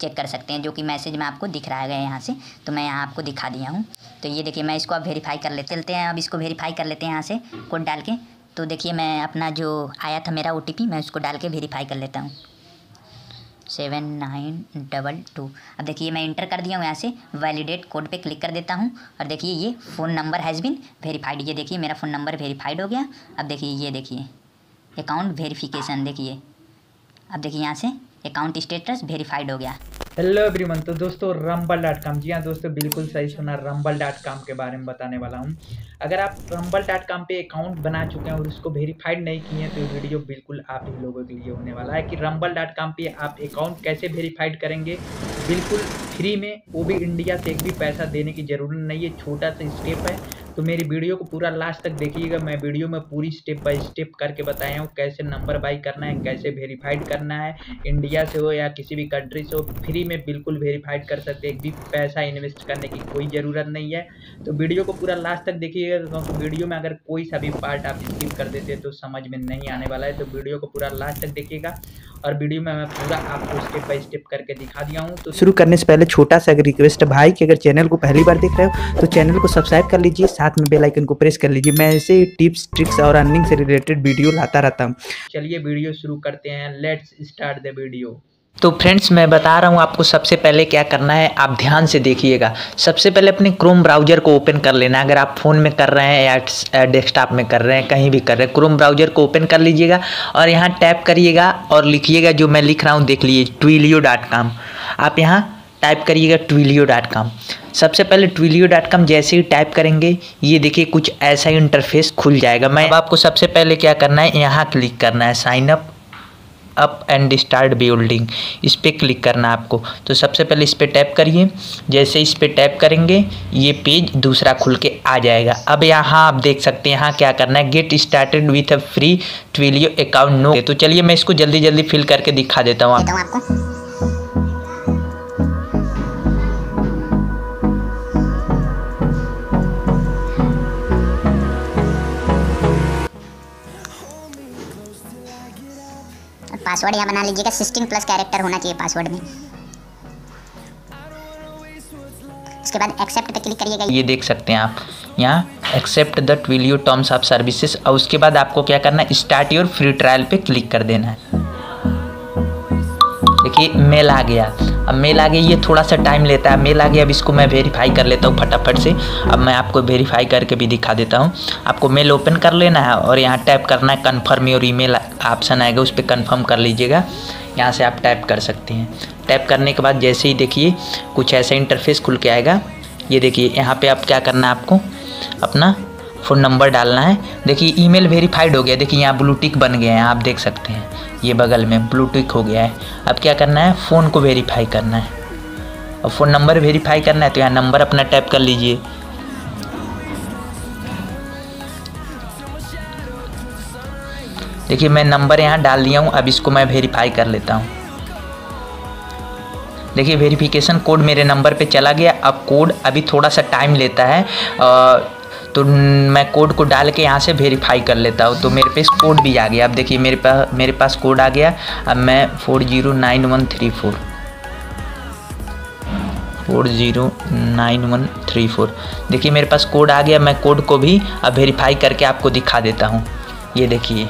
Check कर सकते हैं, जो कि मैसेज में आपको दिख रहा है यहाँ से, तो मैं यहाँ आपको दिखा दिया हूँ। तो ये देखिए मैं इसको अब वेरीफाई कर लेते हैं, अब इसको वेरीफाई कर लेते हैं यहाँ से कोड डाल के। तो देखिए मैं अपना जो आया था मेरा OTP मैं उसको डाल के वेरीफाई कर लेता हूँ, 7922। अब देखिए मैं इंटर कर दिया हूँ, यहाँ से वैलिडेट कोड पे क्लिक कर देता हूँ और देखिए ये phone number has been verified. ये देखिए मेरा फ़ोन नंबर वेरीफाइड हो गया। अब देखिए ये देखिए अकाउंट वेरीफिकेशन, देखिए अब देखिए यहाँ से अकाउंट स्टेटस वेरीफाइड हो गया। हेलो एवरीवन, तो दोस्तों Rumble.com, जी हाँ दोस्तों बिल्कुल सही सुना, Rumble.com के बारे में बताने वाला हूँ। अगर आप Rumble.com पे अकाउंट बना चुके हैं और उसको वेरीफाइड नहीं किए हैं तो ये वीडियो बिल्कुल आप ही लोगों के लिए होने वाला है कि Rumble.com पे आप अकाउंट कैसे वेरीफाइड करेंगे, बिल्कुल फ्री में, वो भी इंडिया से एक भी पैसा देने की ज़रूरत नहीं है। छोटा सा स्टेप है, तो मेरी वीडियो को पूरा लास्ट तक देखिएगा। मैं वीडियो में पूरी स्टेप बाय स्टेप करके बताया हूँ कैसे नंबर बाई करना है, कैसे वेरीफाइड करना है, इंडिया से हो या किसी भी कंट्री से हो, फ्री में बिल्कुल वेरीफाइड कर सकते हैं, एक भी पैसा इन्वेस्ट करने की कोई ज़रूरत नहीं है। तो वीडियो को पूरा लास्ट तक देखिएगा, क्योंकि वीडियो में अगर कोई सा भी पार्ट आप स्किप कर देते हैं तो समझ में नहीं आने वाला है। तो वीडियो को पूरा लास्ट तक देखिएगा और वीडियो में मैं पूरा आपको स्टेप बाय स्टेप करके दिखा दिया हूँ। तो शुरू करने से पहले छोटा सा रिक्वेस्ट है भाई कि अगर चैनल को पहली बार देख रहे हो तो चैनल को सब्सक्राइब कर लीजिए, साथ में बेल आइकन को प्रेस कर लीजिए। मैं ऐसे टिप्स ट्रिक्स और अर्निंग से रिलेटेड वीडियो लाता रहता हूँ। चलिए वीडियो शुरू करते हैं, लेट्स स्टार्ट द वीडियो। तो फ्रेंड्स मैं बता रहा हूँ आपको सबसे पहले क्या करना है, आप ध्यान से देखिएगा। सबसे पहले अपने क्रोम ब्राउज़र को ओपन कर लेना, अगर आप फ़ोन में कर रहे हैं या डेस्कटॉप में कर रहे हैं, कहीं भी कर रहे हैं, क्रोम ब्राउज़र को ओपन कर लीजिएगा और यहाँ टैप करिएगा और लिखिएगा जो मैं लिख रहा हूँ देख लीजिए Twilio.com। आप यहाँ टाइप करिएगा Twilio.com। सबसे पहले Twilio.com जैसे ही टाइप करेंगे ये देखिए कुछ ऐसा ही इंटरफेस खुल जाएगा। मैं आपको सबसे पहले क्या करना है, यहाँ क्लिक करना है sign up up and start building, इस पर क्लिक करना आपको। तो सबसे पहले इस पर टैप करिए, जैसे इस पर टैप करेंगे ये पेज दूसरा खुल के आ जाएगा। अब यहाँ आप देख सकते हैं यहाँ क्या करना है, get started with a free Twilio account now. तो चलिए मैं इसको जल्दी जल्दी फिल करके दिखा देता हूँ आपको। पासवर्ड यहाँ बना लीजिएगा, 16+ कैरेक्टर होना चाहिए पासवर्ड में। उसके बाद एक्सेप्ट पे क्लिक करिएगा। ये देख सकते हैं आप यहाँ accept the Twilio terms of services, और उसके बाद आपको क्या करना है, स्टार्ट योर फ्री ट्रायल पे क्लिक कर देना है। देखिए मेल आ गया, अब मेल आ गया, ये थोड़ा सा टाइम लेता है, मेल आ गया। अब इसको मैं वेरीफाई कर लेता हूँ फटाफट से। अब मैं आपको वेरीफाई करके भी दिखा देता हूँ। आपको मेल ओपन कर लेना है और यहाँ टैप करना है कन्फर्म योर ईमेल ऑप्शन आएगा, उस पर कन्फर्म कर लीजिएगा। यहाँ से आप टैप कर सकते हैं। टैप करने के बाद जैसे ही देखिए कुछ ऐसा इंटरफेस खुल के आएगा। ये देखिए यहाँ पर आप क्या करना है, आपको अपना फ़ोन नंबर डालना है। देखिए ईमेल वेरीफाइड हो गया, देखिए यहाँ ब्लू टिक बन गया है, आप देख सकते हैं ये बगल में ब्लू टिक हो गया है। अब क्या करना है, फ़ोन को वेरीफाई करना है और फ़ोन नंबर वेरीफाई करना है। तो यहाँ नंबर अपना टैप कर लीजिए। देखिए मैं नंबर यहाँ डाल दिया हूँ, अब इसको मैं वेरीफाई कर लेता हूँ। देखिए वेरीफिकेशन कोड मेरे नंबर पे चला गया। अब कोड अभी थोड़ा सा टाइम लेता है, तो मैं कोड को डाल के यहाँ से वेरीफाई कर लेता हूँ। तो मेरे पास कोड भी आ गया, अब देखिए मेरे पास कोड आ गया। अब मैं 409134 देखिए मेरे पास कोड आ गया। मैं कोड को भी अब वेरीफाई करके आपको दिखा देता हूँ। ये देखिए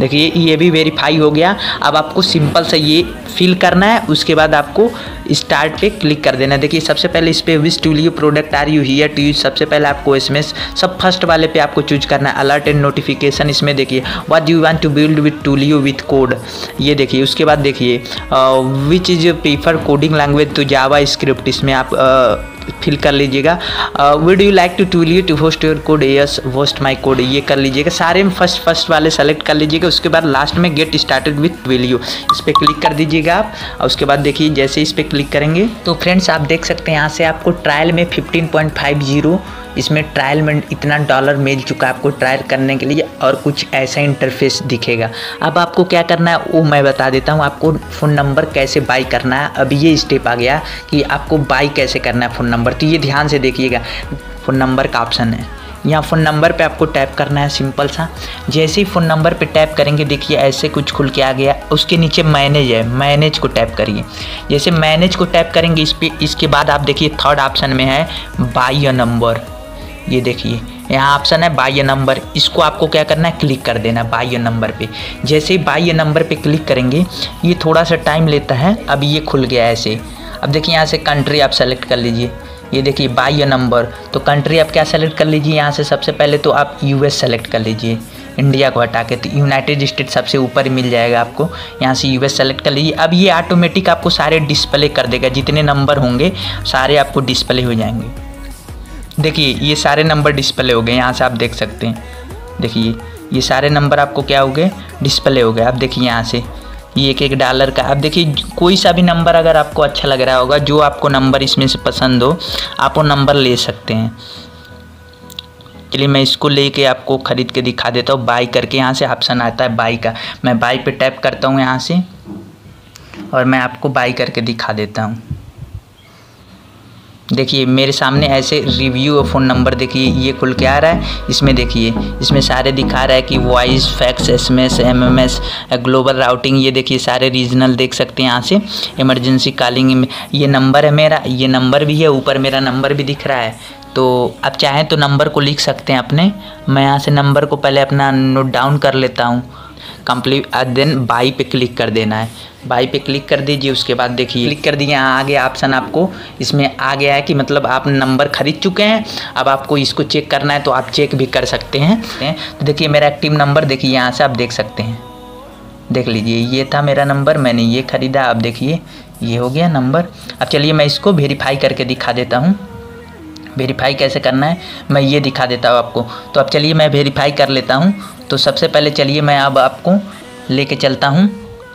ये भी वेरीफाई हो गया। अब आपको सिंपल से ये फिल करना है, उसके बाद आपको स्टार्ट पे क्लिक कर देना है। देखिए सबसे पहले इस पर which Twilio product are you here to use, सबसे पहले आपको SMS सब फर्स्ट वाले पे आपको चूज करना है। अलर्ट एंड नोटिफिकेशन, इसमें देखिए what you want to build with Twilio with code, ये देखिए। उसके बाद देखिए which is prefer coding language, तो जावा स्क्रिप्ट, इसमें आप फिल कर लीजिएगा। Would you like to Twilio to host your code, yes host my code, ये कर लीजिएगा। सारे में फर्स्ट वाले सेलेक्ट कर लीजिएगा। उसके बाद लास्ट में गेट स्टार्टेड विथ Twilio, इस पर क्लिक कर दीजिएगा आप। और उसके बाद देखिए जैसे इस पर क्लिक करेंगे तो फ्रेंड्स आप देख सकते हैं यहाँ से आपको ट्रायल में 15.50 इसमें ट्रायल में इतना डॉलर मिल चुका है आपको ट्रायल करने के लिए, और कुछ ऐसा इंटरफेस दिखेगा। अब आपको क्या करना है वो मैं बता देता हूँ। आपको फ़ोन नंबर कैसे बाई करना है, अब ये स्टेप आ गया कि आपको बाई कैसे करना है फ़ोन नंबर। तो ये ध्यान से देखिएगा, फ़ोन नंबर का ऑप्शन है, यहाँ फ़ोन नंबर पे आपको टैप करना है सिंपल सा। जैसे ही फ़ोन नंबर पे टैप करेंगे देखिए ऐसे कुछ खुल के आ गया। उसके नीचे मैनेज है, मैनेज को टैप करिए। जैसे मैनेज को टैप करेंगे इस पर, इसके बाद आप देखिए थर्ड ऑप्शन में है बाय अ नंबर। ये देखिए यहाँ ऑप्शन है बाय अ नंबर, इसको आपको क्या करना है क्लिक कर देना बाय अ नंबर पे। जैसे ही बाय अ नंबर पे क्लिक करेंगे ये थोड़ा सा टाइम लेता है। अब ये खुल गया ऐसे। अब देखिए यहाँ से कंट्री आप सेलेक्ट कर लीजिए। ये देखिए बाय अ नंबर, तो कंट्री आप क्या सेलेक्ट कर लीजिए यहाँ से। सबसे पहले तो आप US सेलेक्ट कर लीजिए, इंडिया को हटा के, तो यूनाइटेड स्टेट सबसे ऊपर मिल जाएगा आपको। यहाँ से US सेलेक्ट कर लीजिए। अब ये ऑटोमेटिक आपको सारे डिस्प्ले कर देगा, जितने नंबर होंगे सारे आपको डिस्प्ले हो जाएंगे। देखिए ये सारे नंबर डिस्प्ले हो गए, यहाँ से आप देख सकते हैं। देखिए ये सारे नंबर आपको क्या हो गए, डिस्प्ले हो गए। आप देखिए यहाँ से ये एक एक डॉलर का। आप देखिए कोई सा भी नंबर अगर आपको अच्छा लग रहा होगा, जो आपको नंबर इसमें से पसंद हो आप वो नंबर ले सकते हैं। चलिए मैं इसको लेके आपको ख़रीद के दिखा देता हूँ। बाय करके यहाँ से ऑप्शन आता है बाय का। मैं बाय पर टैप करता हूँ यहाँ से और मैं आपको बाय करके दिखा देता हूँ। देखिए मेरे सामने ऐसे रिव्यू और फ़ोन नंबर देखिए ये खुल के आ रहा है। इसमें देखिए इसमें सारे दिखा रहा है कि voice, fax, SMS, MMS, global routing. ये देखिए सारे रीजनल देख सकते हैं यहाँ से। इमरजेंसी कॉलिंग, ये नंबर है मेरा, ये नंबर भी है, ऊपर मेरा नंबर भी दिख रहा है। तो आप चाहें तो नंबर को लिख सकते हैं अपने। मैं यहाँ से नंबर को पहले अपना नोट डाउन कर लेता हूँ कंप्लीट, देन बाय पे क्लिक कर देना है। बाय पे क्लिक कर दीजिए। उसके बाद देखिए क्लिक कर दिए, यहाँ आ गया ऑप्शन आपको। इसमें आ गया है कि मतलब आप नंबर खरीद चुके हैं। अब आपको इसको चेक करना है तो आप चेक भी कर सकते हैं। तो देखिए मेरा एक्टिव नंबर देखिए यहाँ से आप देख सकते हैं। देख लीजिए ये था मेरा नंबर, मैंने ये ख़रीदा। अब देखिए ये हो गया नंबर। अब चलिए मैं इसको वेरीफाई करके दिखा देता हूँ। वेरीफाई कैसे करना है मैं ये दिखा देता हूँ आपको। तो अब चलिए मैं वेरीफाई कर लेता हूँ। तो सबसे पहले चलिए मैं अब आपको लेके चलता हूँ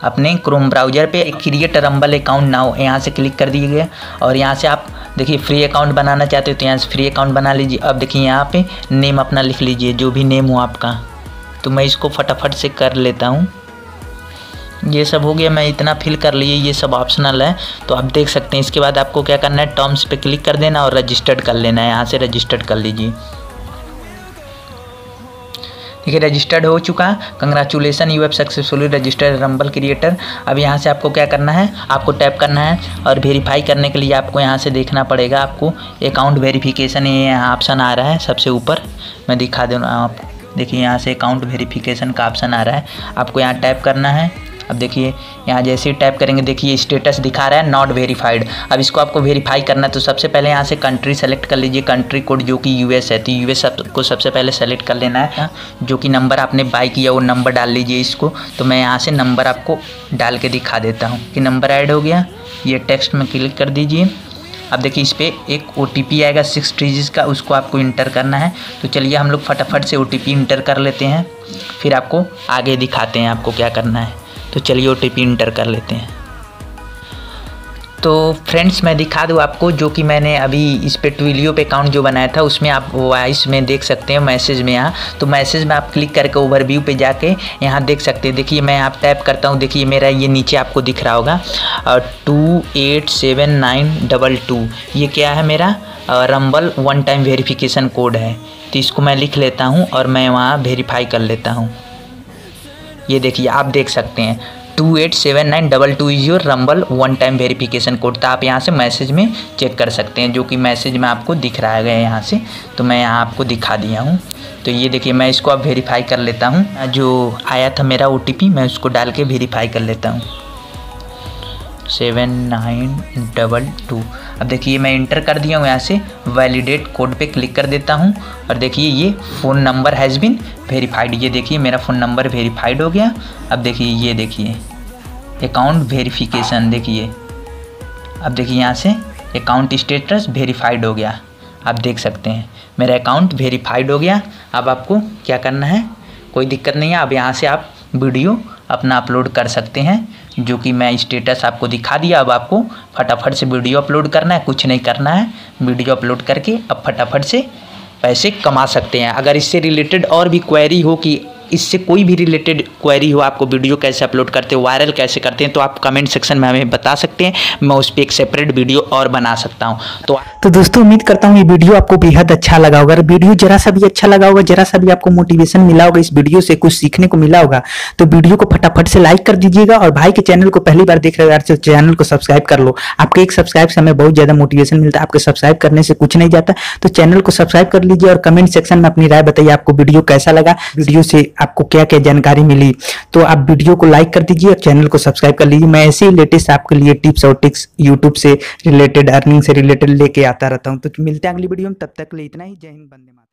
अपने क्रोम ब्राउज़र पे। क्रिएट रंबल अकाउंट नाउ यहाँ से क्लिक कर दिए गया। और यहाँ से आप देखिए फ्री अकाउंट बनाना चाहते हो तो यहाँ से फ्री अकाउंट बना लीजिए। अब देखिए यहाँ पे नेम अपना लिख लीजिए, जो भी नेम हो आपका। तो मैं इसको फटाफट से कर लेता हूँ। ये सब हो गया, मैं इतना फिल कर लिए, ये सब ऑप्शनल है तो आप देख सकते हैं। इसके बाद आपको क्या करना है, टर्म्स पे क्लिक कर देना और रजिस्टर्ड कर लेना है। यहाँ से रजिस्टर्ड कर लीजिए। देखिए रजिस्टर्ड हो चुका। Congratulation, you have successfully registered Rumble creator. अब यहाँ से आपको क्या करना है, आपको टैप करना है। और वेरीफाई करने के लिए आपको यहाँ से देखना पड़ेगा, आपको अकाउंट वेरीफिकेशन ये यहाँ ऑप्शन आ रहा है सबसे ऊपर। मैं दिखा दूँ आपको, देखिए यहाँ से अकाउंट वेरीफिकेशन का ऑप्शन आ रहा है, आपको यहाँ टैप करना है। अब देखिए यहाँ जैसे ही टैप करेंगे देखिए स्टेटस दिखा रहा है नॉट वेरीफाइड। अब इसको आपको वेरीफाई करना है तो सबसे पहले यहाँ से कंट्री सेलेक्ट कर लीजिए, कंट्री कोड जो कि US है। तो US को सबसे पहले सेलेक्ट कर लेना है। जो कि नंबर आपने बाय किया वो नंबर डाल लीजिए इसको। तो मैं यहाँ से नंबर आपको डाल के दिखा देता हूँ कि नंबर ऐड हो गया। ये टेक्स्ट में क्लिक कर दीजिए। अब देखिए इस पर एक OTP आएगा 6 डिजिट का, उसको आपको इंटर करना है। तो चलिए हम लोग फटाफट से OTP इंटर कर लेते हैं, फिर आपको आगे दिखाते हैं आपको क्या करना है। तो चलिए OTP इंटर कर लेते हैं। तो फ्रेंड्स मैं दिखा दूँ आपको, जो कि मैंने अभी इस पर ट्विलियो पे अकाउंट जो बनाया था उसमें आप वॉइस में देख सकते हैं, मैसेज में। यहाँ तो मैसेज में आप क्लिक करके ओवरव्यू पे जाके यहाँ देख सकते हैं। देखिए मैं आप टैप करता हूँ, देखिए मेरा ये नीचे आपको दिख रहा होगा 287922। ये क्या है मेरा, रंबल 1 टाइम वेरीफिकेशन कोड है। तो इसको मैं लिख लेता हूँ और मैं वहाँ वेरीफाई कर लेता हूँ। ये देखिए आप देख सकते हैं 287922 is your Rumble 1 time verification code. तो आप यहाँ से मैसेज में चेक कर सकते हैं, जो कि मैसेज में आपको दिख रहा है यहाँ से। तो मैं यहाँ आपको दिखा दिया हूँ। तो ये देखिए मैं इसको अब वेरीफाई कर लेता हूँ। जो आया था मेरा OTP मैं उसको डाल के वेरीफाई कर लेता हूँ 7922। अब देखिए मैं इंटर कर दिया हूँ। यहाँ से वैलिडेट कोड पे क्लिक कर देता हूँ और देखिए ये phone number has been verified. ये देखिए मेरा फ़ोन नंबर वेरीफाइड हो गया। अब देखिए ये देखिए अकाउंट वेरीफिकेशन, देखिए अब देखिए यहाँ से अकाउंट स्टेटस वेरीफाइड हो गया। आप देख सकते हैं मेरा अकाउंट वेरीफाइड हो गया। अब आपको क्या करना है, कोई दिक्कत नहीं है। अब यहाँ से आप वीडियो अपना अपलोड कर सकते हैं, जो कि मैं स्टेटस आपको दिखा दिया। अब आपको फटाफट से वीडियो अपलोड करना है, कुछ नहीं करना है। वीडियो अपलोड करके अब फटाफट से पैसे कमा सकते हैं। अगर इससे रिलेटेड और भी क्वेरी हो कि इससे कोई भी रिलेटेड क्वेरी हो, आपको वीडियो कैसे अपलोड करते हो, वायरल कैसे करते हैं, तो आप कमेंट सेक्शन में हमें बता सकते हैं। मैं उस पर एक सेपरेट वीडियो और बना सकता हूँ। तो दोस्तों उम्मीद करता हूँ ये वीडियो आपको बेहद अच्छा लगा होगा। अगर वीडियो जरा सा भी अच्छा लगा होगा, जरा सा भी आपको मोटिवेशन मिला होगा, इस वीडियो से कुछ सीखने को मिला होगा, तो वीडियो को फटाफट से लाइक कर दीजिएगा। और भाई के चैनल को पहली बार देख रहे हो यार, चैनल को सब्सक्राइब कर लो। आपके एक सब्सक्राइब से हमें बहुत ज़्यादा मोटिवेशन मिलता है, आपके सब्सक्राइब करने से कुछ नहीं जाता। तो चैनल को सब्सक्राइब कर लीजिए और कमेंट सेक्शन में अपनी राय बताइए आपको वीडियो कैसा लगा, वीडियो से आपको क्या क्या जानकारी मिली। तो आप वीडियो को लाइक कर दीजिए और चैनल को सब्सक्राइब कर लीजिए। मैं ऐसे ही लेटेस्ट आपके लिए टिप्स और ट्रिक्स यूट्यूब से रिलेटेड, अर्निंग से रिलेटेड लेके आता रहता हूँ। तो मिलते हैं अगली वीडियो में, तब तक के लिए इतना ही। जय हिंद, वंदे मातरम।